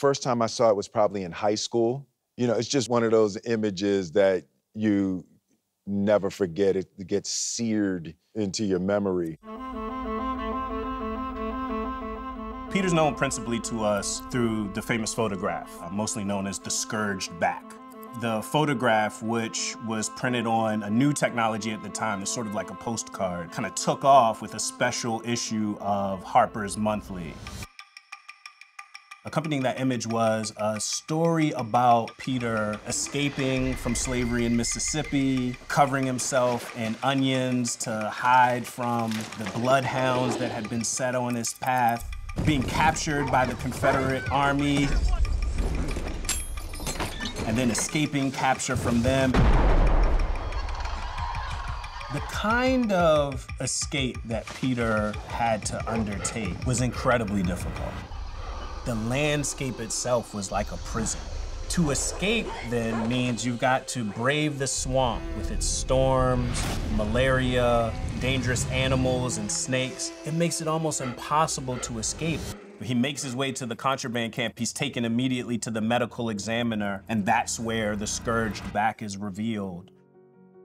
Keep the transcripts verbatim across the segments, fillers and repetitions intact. First time I saw it was probably in high school. You know, it's just one of those images that you never forget. It gets seared into your memory. Peter's known principally to us through the famous photograph, mostly known as the Scourged Back. The photograph, which was printed on a new technology at the time, it's sort of like a postcard, kind of took off with a special issue of Harper's Monthly. Accompanying that image was a story about Peter escaping from slavery in Mississippi, covering himself in onions to hide from the bloodhounds that had been set on his path, being captured by the Confederate Army, and then escaping capture from them. The kind of escape that Peter had to undertake was incredibly difficult. The landscape itself was like a prison. To escape then means you've got to brave the swamp with its storms, malaria, dangerous animals and snakes. It makes it almost impossible to escape. He makes his way to the contraband camp. He's taken immediately to the medical examiner, and that's where the Scourged Back is revealed.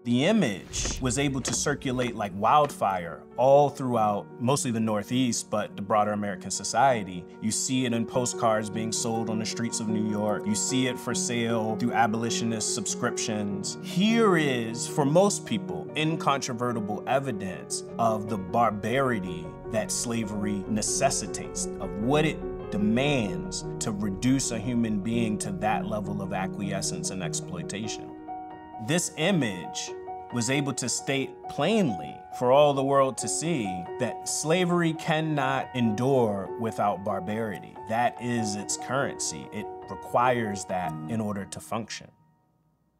The image was able to circulate like wildfire all throughout, mostly the Northeast, but the broader American society. You see it in postcards being sold on the streets of New York. You see it for sale through abolitionist subscriptions. Here is, for most people, incontrovertible evidence of the barbarity that slavery necessitates, of what it demands to reduce a human being to that level of acquiescence and exploitation. This image was able to state plainly for all the world to see that slavery cannot endure without barbarity. That is its currency. It requires that in order to function.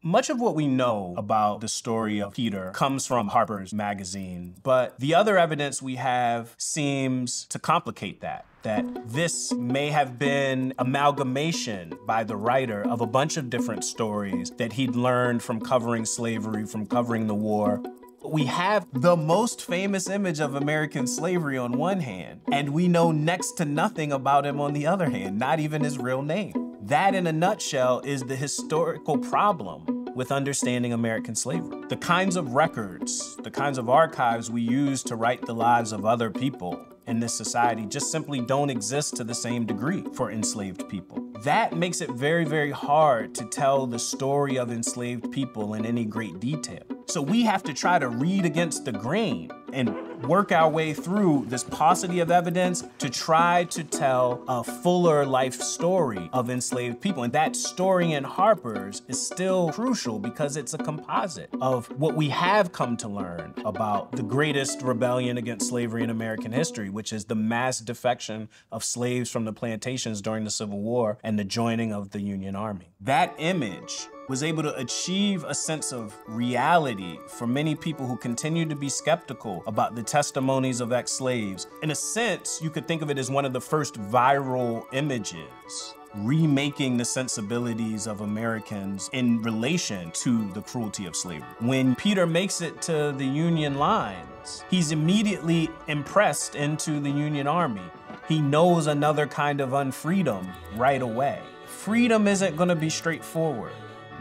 Much of what we know about the story of Peter comes from Harper's Magazine, but the other evidence we have seems to complicate that, that this may have been amalgamation by the writer of a bunch of different stories that he'd learned from covering slavery, from covering the war. We have the most famous image of American slavery on one hand, and we know next to nothing about him on the other hand, not even his real name. That, in a nutshell, is the historical problem with understanding American slavery. The kinds of records, the kinds of archives we use to write the lives of other people in this society just simply don't exist to the same degree for enslaved people. That makes it very, very hard to tell the story of enslaved people in any great detail. So we have to try to read against the grain and work our way through this paucity of evidence to try to tell a fuller life story of enslaved people. And that story in Harper's is still crucial because it's a composite of what we have come to learn about the greatest rebellion against slavery in American history, which is the mass defection of slaves from the plantations during the Civil War and the joining of the Union Army. That image was able to achieve a sense of reality for many people who continue to be skeptical about the testimonies of ex-slaves. In a sense, you could think of it as one of the first viral images, remaking the sensibilities of Americans in relation to the cruelty of slavery. When Peter makes it to the Union lines, he's immediately impressed into the Union Army. He knows another kind of unfreedom right away. Freedom isn't gonna be straightforward.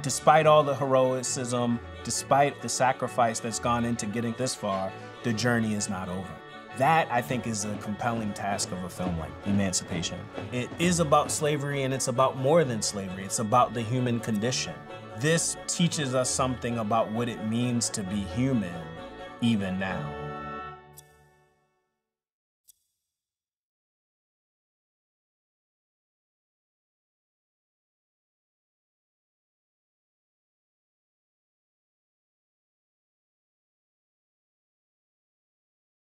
Despite all the heroism, despite the sacrifice that's gone into getting this far, the journey is not over. That, I think, is a compelling task of a film like Emancipation. It is about slavery, and it's about more than slavery. It's about the human condition. This teaches us something about what it means to be human, even now.